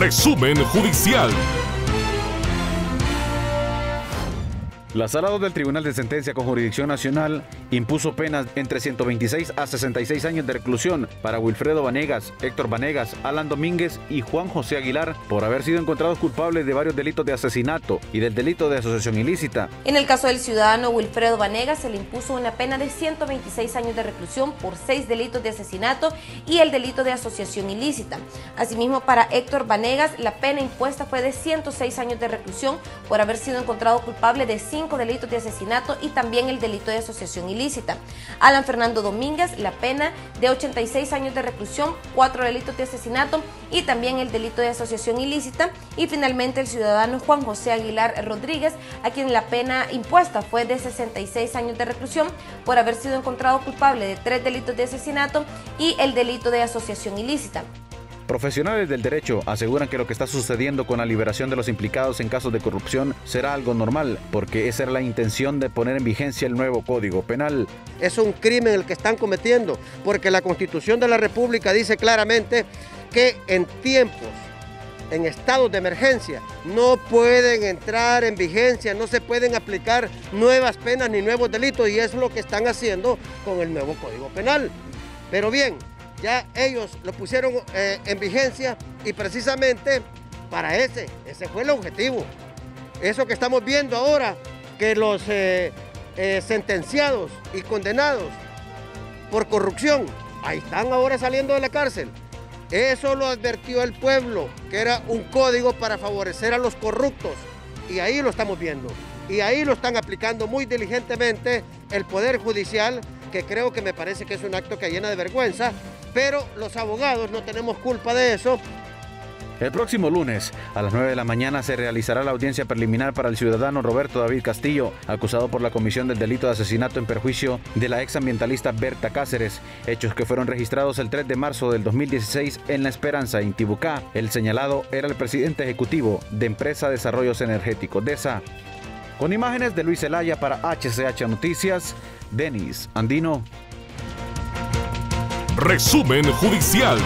Resumen Judicial. La Sala 2 del Tribunal de Sentencia con Jurisdicción Nacional impuso penas entre 126 a 66 años de reclusión para Wilfredo Vanegas, Héctor Vanegas, Alan Domínguez y Juan José Aguilar por haber sido encontrados culpables de varios delitos de asesinato y del delito de asociación ilícita. En el caso del ciudadano Wilfredo Vanegas se le impuso una pena de 126 años de reclusión por 6 delitos de asesinato y el delito de asociación ilícita. Asimismo, para Héctor Vanegas la pena impuesta fue de 106 años de reclusión por haber sido encontrado culpable de 5 delitos de asesinato y también el delito de asociación ilícita. Alan Fernando Domínguez, la pena de 86 años de reclusión, 4 delitos de asesinato y también el delito de asociación ilícita. Y finalmente el ciudadano Juan José Aguilar Rodríguez, a quien la pena impuesta fue de 66 años de reclusión por haber sido encontrado culpable de 3 delitos de asesinato y el delito de asociación ilícita. Profesionales del derecho aseguran que lo que está sucediendo con la liberación de los implicados en casos de corrupción será algo normal, porque esa era la intención de poner en vigencia el nuevo Código Penal. Es un crimen el que están cometiendo, porque la Constitución de la República dice claramente que en tiempos, en estados de emergencia, no pueden entrar en vigencia, no se pueden aplicar nuevas penas ni nuevos delitos, y es lo que están haciendo con el nuevo Código Penal. Pero bien, ya ellos lo pusieron en vigencia y precisamente para ese fue el objetivo. Eso que estamos viendo ahora, que los sentenciados y condenados por corrupción, ahí están ahora saliendo de la cárcel. Eso lo advirtió el pueblo, que era un código para favorecer a los corruptos, y ahí lo estamos viendo. Y ahí lo están aplicando muy diligentemente el Poder Judicial, que creo que me parece que es un acto que llena de vergüenza, pero los abogados no tenemos culpa de eso. El próximo lunes a las 9 de la mañana se realizará la audiencia preliminar para el ciudadano Roberto David Castillo, acusado por la comisión del delito de asesinato en perjuicio de la exambientalista Berta Cáceres, hechos que fueron registrados el 3 de marzo del 2016 en La Esperanza, Intibucá. El señalado era el presidente ejecutivo de Empresa Desarrollos Energéticos, DESA. Con imágenes de Luis Zelaya para HCH Noticias, Denis Andino. Resumen Judicial.